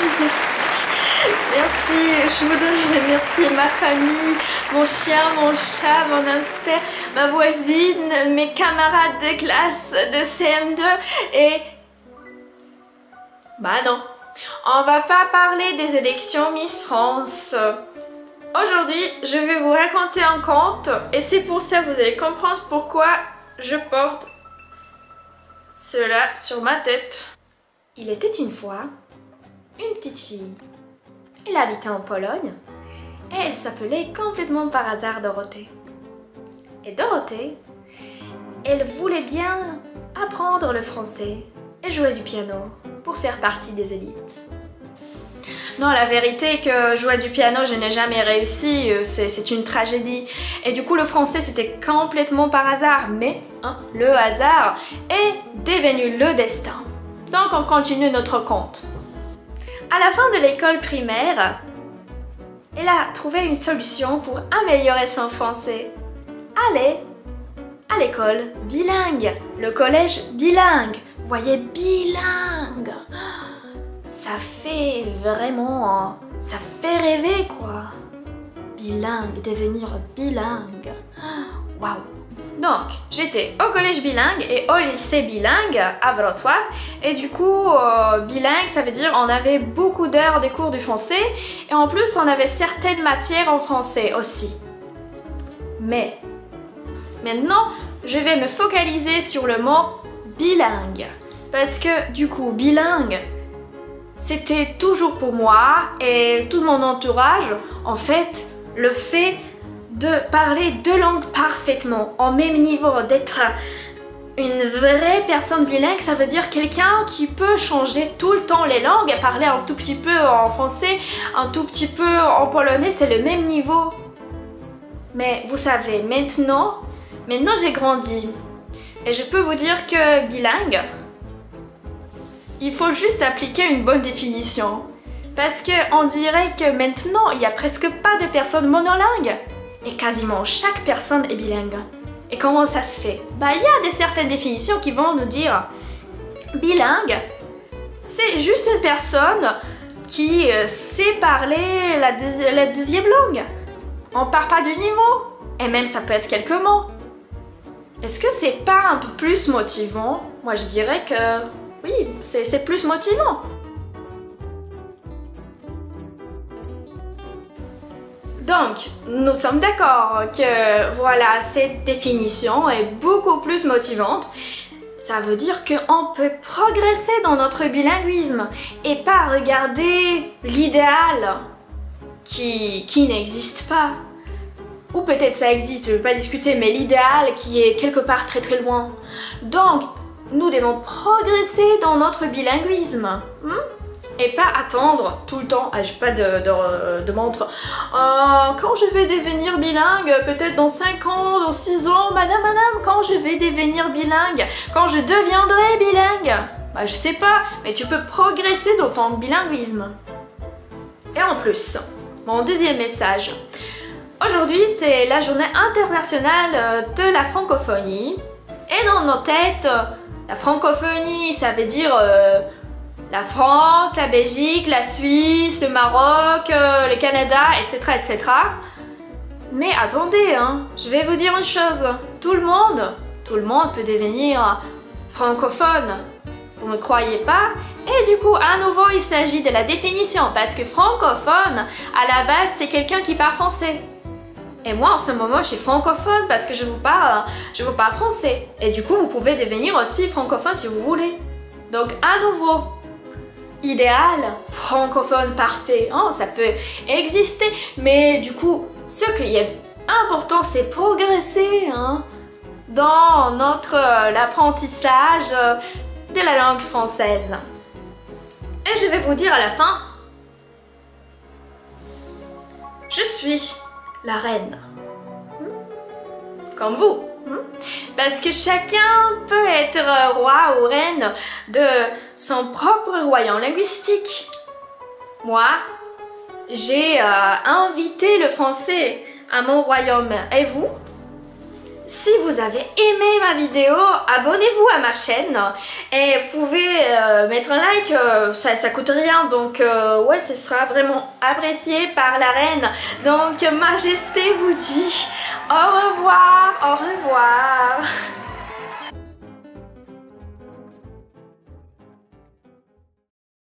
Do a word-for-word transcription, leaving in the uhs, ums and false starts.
merci. Merci, je voudrais remercier ma famille, mon chien, mon chat, mon hamster, ma voisine, mes camarades de classe de C M deux et... Bah non, on va pas parler des élections Miss France. Aujourd'hui, je vais vous raconter un conte et c'est pour ça que vous allez comprendre pourquoi je porte cela sur ma tête. Il était une fois une petite fille. Elle habitait en Pologne et elle s'appelait complètement par hasard Dorothée. Et Dorothée, elle voulait bien apprendre le français et jouer du piano pour faire partie des élites. Non, la vérité est que jouer du piano, je n'ai jamais réussi, c'est une tragédie. Et du coup, le français, c'était complètement par hasard. Mais hein, le hasard est devenu le destin. Donc, on continue notre conte. À la fin de l'école primaire, elle a trouvé une solution pour améliorer son français. Aller à l'école bilingue, le collège bilingue. Vous voyez, bilingue. Ça fait vraiment... ça fait rêver, quoi. Bilingue, devenir bilingue. Waouh. Donc, j'étais au collège bilingue et au lycée bilingue à Wroclaw. Et du coup, euh, bilingue, ça veut dire on avait beaucoup d'heures des cours du français. Et en plus, on avait certaines matières en français aussi. Mais, maintenant, je vais me focaliser sur le mot bilingue. Parce que, du coup, bilingue... c'était toujours pour moi et tout mon entourage, en fait, le fait de parler deux langues parfaitement, en même niveau, d'être une vraie personne bilingue, ça veut dire quelqu'un qui peut changer tout le temps les langues, parler un tout petit peu en français, un tout petit peu en polonais, c'est le même niveau. Mais vous savez, maintenant, maintenant j'ai grandi et je peux vous dire que bilingue, il faut juste appliquer une bonne définition. Parce qu'on dirait que maintenant, il n'y a presque pas de personnes monolingues. Et quasiment chaque personne est bilingue. Et comment ça se fait? Bah, il y a des certaines définitions qui vont nous dire bilingue, c'est juste une personne qui sait parler la, deuxi la deuxième langue. On ne part pas du niveau. Et même ça peut être quelques mots. Est-ce que c'est pas un peu plus motivant? Moi, je dirais que... oui, c'est plus motivant. Donc, nous sommes d'accord que voilà, cette définition est beaucoup plus motivante. Ça veut dire qu'on peut progresser dans notre bilinguisme et pas regarder l'idéal qui, qui n'existe pas. Ou peut-être ça existe, je ne veux pas discuter, mais l'idéal qui est quelque part très très loin. Donc, nous devons progresser dans notre bilinguisme, hein? Et pas attendre tout le temps. Ah, j'ai pas de, de, de montre. Euh, quand je vais devenir bilingue, peut-être dans cinq ans, dans six ans, madame, madame, quand je vais devenir bilingue, quand je deviendrai bilingue, bah, je sais pas, mais tu peux progresser dans ton bilinguisme. Et en plus, mon deuxième message. Aujourd'hui, c'est la journée internationale de la francophonie. Et dans nos têtes, la francophonie, ça veut dire euh, la France, la Belgique, la Suisse, le Maroc, euh, le Canada, et cetera, et cetera. Mais attendez, hein, je vais vous dire une chose. Tout le monde, tout le monde peut devenir francophone. Vous ne croyez pas? Et du coup, à nouveau, il s'agit de la définition. Parce que francophone, à la base, c'est quelqu'un qui parle français. Et moi, en ce moment, je suis francophone parce que je vous parle, je vous parle français. Et du coup, vous pouvez devenir aussi francophone si vous voulez. Donc, à nouveau, idéal, francophone parfait, hein, ça peut exister. Mais du coup, ce qui est important, c'est progresser hein, dans notre euh, l'apprentissage euh, de la langue française. Et je vais vous dire à la fin, je suis... la reine. Comme vous. Parce que chacun peut être roi ou reine de son propre royaume linguistique. Moi, j'ai euh, invité le français à mon royaume. Et vous? si vous avez aimé ma vidéo, abonnez-vous à ma chaîne et vous pouvez euh, mettre un like, euh, ça, ça coûte rien, donc euh, ouais, ce sera vraiment apprécié par la reine. Donc Majesté vous dit au revoir, au revoir.